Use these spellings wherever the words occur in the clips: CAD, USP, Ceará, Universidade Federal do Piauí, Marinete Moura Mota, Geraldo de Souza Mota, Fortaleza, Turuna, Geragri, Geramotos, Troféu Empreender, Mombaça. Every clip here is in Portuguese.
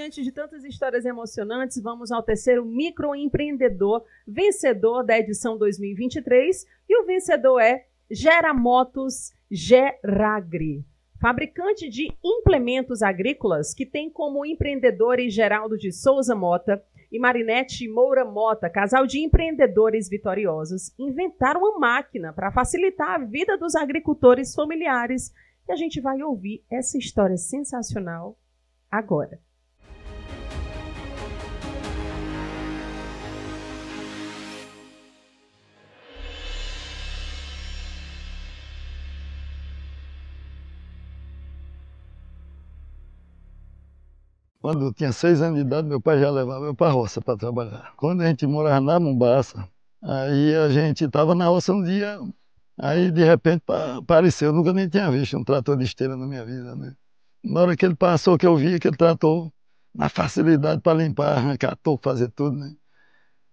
diante de tantas histórias emocionantes, vamos ao terceiro microempreendedor vencedor da edição 2023. E o vencedor é Geramotos Geragri, fabricante de implementos agrícolas que tem como empreendedores Geraldo de Souza Mota e Marinete Moura Mota, casal de empreendedores vitoriosos, inventaram uma máquina para facilitar a vida dos agricultores familiares. E a gente vai ouvir essa história sensacional agora. Quando eu tinha 6 anos de idade, meu pai já levava eu para a roça para trabalhar. Quando a gente morava na Mombaça, aí a gente estava na roça um dia, aí de repente apareceu, eu nunca nem tinha visto um trator de esteira na minha vida, né? Na hora que ele passou, que eu vi aquele trator, na facilidade para limpar, arrancar toco, fazer tudo, né?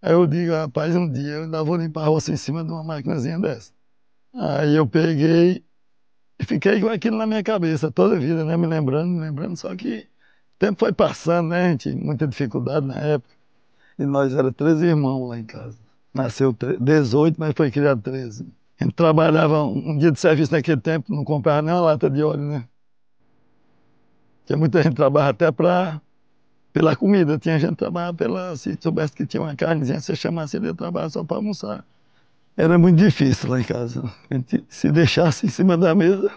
Aí eu digo, rapaz, um dia eu ainda vou limpar a roça em cima de uma maquinazinha dessa. Aí eu peguei e fiquei com aquilo na minha cabeça toda a vida, né? Me lembrando, só que... O tempo foi passando, né, gente? Muita dificuldade na época. E nós éramos 13 irmãos lá em casa. Nasceu 18, mas foi criado 13. A gente trabalhava um dia de serviço naquele tempo, não comprava nem uma lata de óleo, né? Porque muita gente trabalha até pela comida. Tinha gente que trabalhava se soubesse que tinha uma carnezinha, se chamasse ele ia trabalhar só para almoçar. Era muito difícil lá em casa. A gente se deixasse em cima da mesa...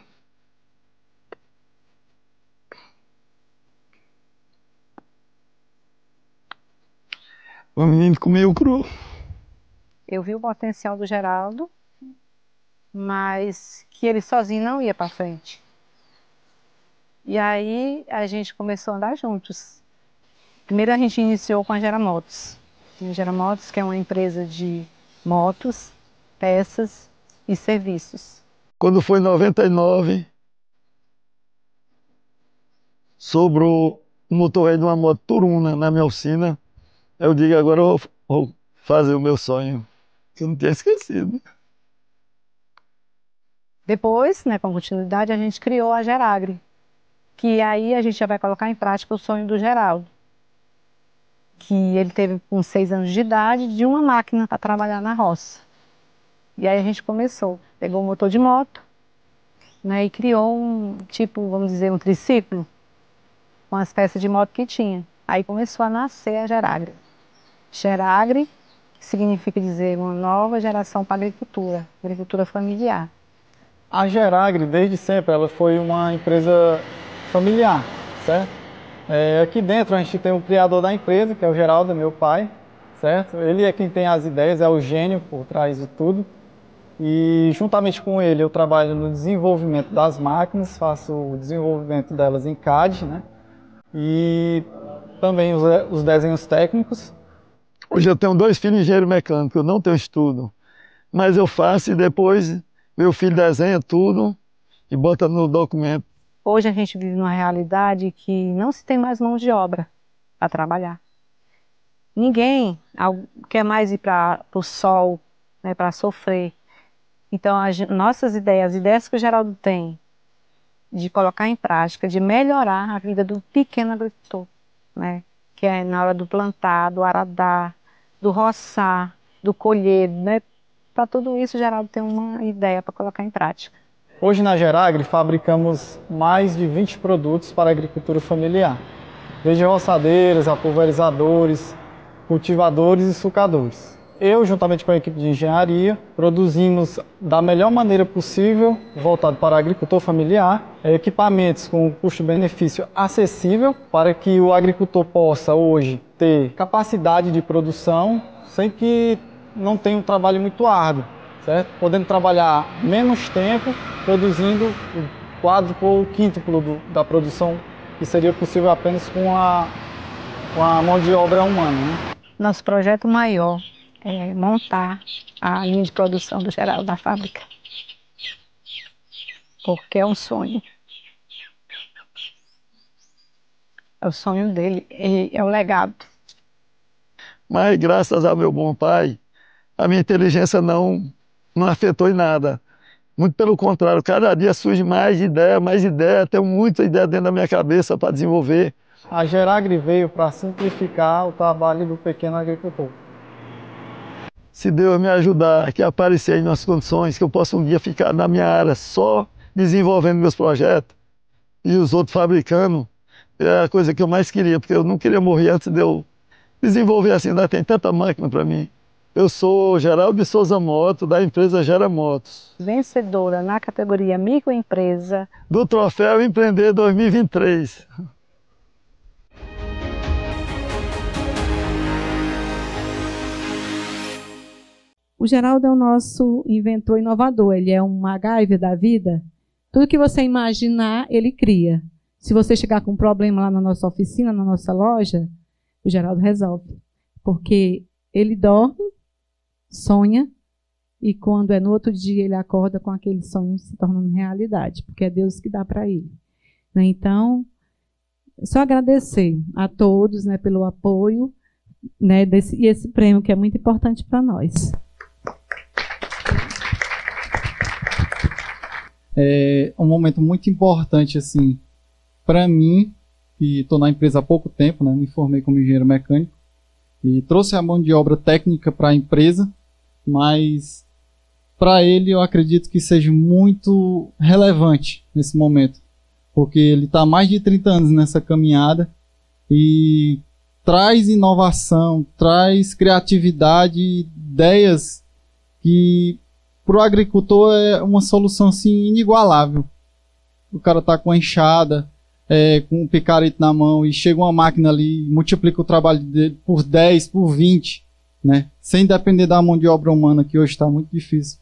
O menino comeu cru. Eu vi o potencial do Geraldo, mas que ele sozinho não ia para frente. E aí a gente começou a andar juntos. Primeiro a gente iniciou com a Geramotos. A Geramotos, que é uma empresa de motos, peças e serviços. Quando foi em 99, sobrou o motor de uma moto Turuna na minha oficina. Eu digo, agora eu vou fazer o meu sonho, que eu não tinha esquecido. Depois, né, com continuidade, a gente criou a Geragri, que aí a gente já vai colocar em prática o sonho do Geraldo, que ele teve com 6 anos de idade, de uma máquina para trabalhar na roça. E aí a gente começou, pegou um motor de moto, né, e criou um tipo, vamos dizer, um triciclo, com as peças de moto que tinha. Aí começou a nascer a Geragri. Geragri significa dizer uma nova geração para agricultura familiar. A Geragri, desde sempre, ela foi uma empresa familiar, certo? Aqui dentro a gente tem o criador da empresa, que é o Geraldo, meu pai, certo? Ele é quem tem as ideias, é o gênio por trás de tudo. E juntamente com ele eu trabalho no desenvolvimento das máquinas, faço o desenvolvimento delas em CAD, né? E também os desenhos técnicos. Hoje eu tenho 2 filhos engenheiro mecânico, eu não tenho estudo, mas eu faço e depois meu filho desenha tudo e bota no documento. Hoje a gente vive numa realidade que não se tem mais mão de obra para trabalhar. Ninguém quer mais ir para o sol, né, para sofrer. Então nossas ideias, as ideias que o Geraldo tem de colocar em prática, de melhorar a vida do pequeno agricultor, né, que é na hora do plantar, do aradar, do roçar, do colher, né? Para tudo isso, o Geraldo tem uma ideia para colocar em prática. Hoje na Geragri fabricamos mais de 20 produtos para a agricultura familiar, desde roçadeiras, a pulverizadores, cultivadores e sucadores. Eu, juntamente com a equipe de engenharia, produzimos da melhor maneira possível, voltado para o agricultor familiar, equipamentos com custo-benefício acessível, para que o agricultor possa hoje ter capacidade de produção, sem que não tenha um trabalho muito árduo, certo? Podendo trabalhar menos tempo, produzindo o quádruplo ou quíntuplo da produção, que seria possível apenas com a mão de obra humana, né? Nosso projeto maior é montar a linha de produção do Geraldo da fábrica, porque é um sonho. É o sonho dele, é o legado. Mas graças ao meu bom pai, a minha inteligência não afetou em nada. Muito pelo contrário, cada dia surge mais ideia, até muita ideia dentro da minha cabeça para desenvolver. A Geragri veio para simplificar o trabalho do pequeno agricultor. Se Deus me ajudar, que aparecer em umas condições, que eu possa um dia ficar na minha área só desenvolvendo meus projetos e os outros fabricando, é a coisa que eu mais queria, porque eu não queria morrer antes de eu desenvolver assim, ainda tem tanta máquina para mim. Eu sou Geraldo de Souza Mota, da empresa Geramotos. Vencedora na categoria microempresa do Troféu Empreender 2023. O Geraldo é o nosso inventor inovador, ele é um MacGyver da vida. Tudo que você imaginar, ele cria. Se você chegar com um problema lá na nossa oficina, na nossa loja, o Geraldo resolve. Porque ele dorme, sonha, e quando é no outro dia ele acorda com aquele sonho se tornando realidade, porque é Deus que dá para ele. Então, só agradecer a todos pelo apoio e esse prêmio que é muito importante para nós. É um momento muito importante assim para mim, que estou na empresa há pouco tempo, me formei como engenheiro mecânico e trouxe a mão de obra técnica para a empresa, mas para ele eu acredito que seja muito relevante nesse momento, porque ele está há mais de 30 anos nessa caminhada e traz inovação, traz criatividade, ideias que para o agricultor é uma solução assim, inigualável. O cara tá com a enxada, com um picarete na mão e chega uma máquina ali, multiplica o trabalho dele por 10, por 20, sem depender da mão de obra humana, que hoje está muito difícil.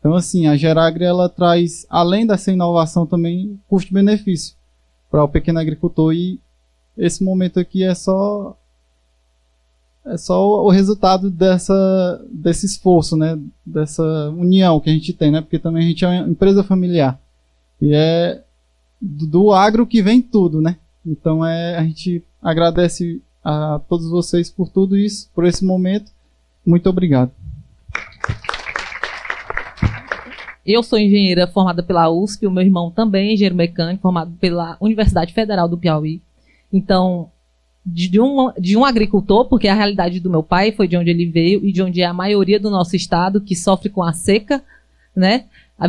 Então assim, a Geragri, ela traz, além dessa inovação também, custo-benefício para o pequeno agricultor, e esse momento aqui é só o resultado desse esforço, dessa união que a gente tem, porque também a gente é uma empresa familiar. E é do agro que vem tudo, Então a gente agradece a todos vocês por tudo isso, por esse momento. Muito obrigado. Eu sou engenheira formada pela USP, o meu irmão também é engenheiro mecânico, formado pela Universidade Federal do Piauí. Então, de um agricultor, porque a realidade do meu pai foi de onde ele veio e de onde é a maioria do nosso estado que sofre com a seca,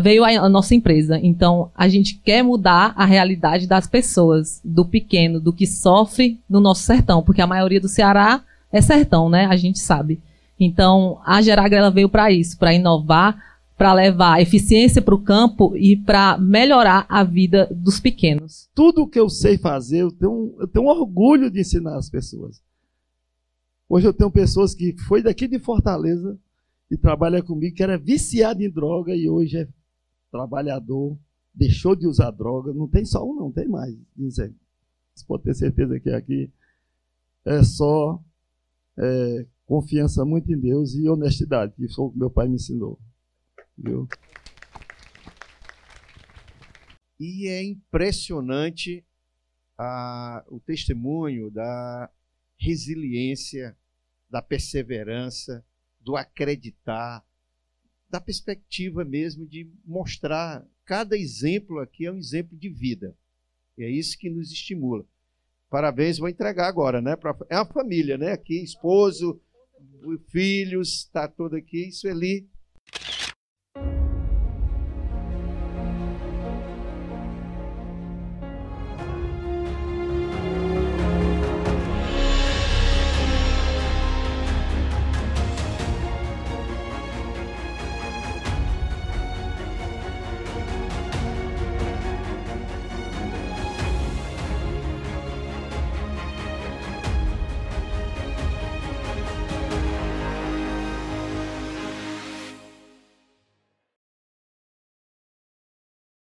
veio a nossa empresa. Então, a gente quer mudar a realidade das pessoas, do pequeno, do que sofre no nosso sertão, porque a maioria do Ceará é sertão, A gente sabe. Então, a Geragri, ela veio para isso, para inovar, para levar eficiência para o campo e para melhorar a vida dos pequenos. Tudo que eu sei fazer, eu tenho orgulho de ensinar as pessoas. Hoje eu tenho pessoas que foi daqui de Fortaleza e trabalha comigo, que era viciado em droga e hoje é trabalhador, deixou de usar droga. Não tem só um, não, tem mais. Vocês podem ter certeza que aqui é só confiança muito em Deus e honestidade, que foi o que meu pai me ensinou. Viu? E é impressionante o testemunho da resiliência, da perseverança, do acreditar, da perspectiva mesmo de mostrar. Cada exemplo aqui é um exemplo de vida. E é isso que nos estimula. Parabéns, vou entregar agora, É uma família, Aqui, esposo, filhos, está todo aqui. Isso ali.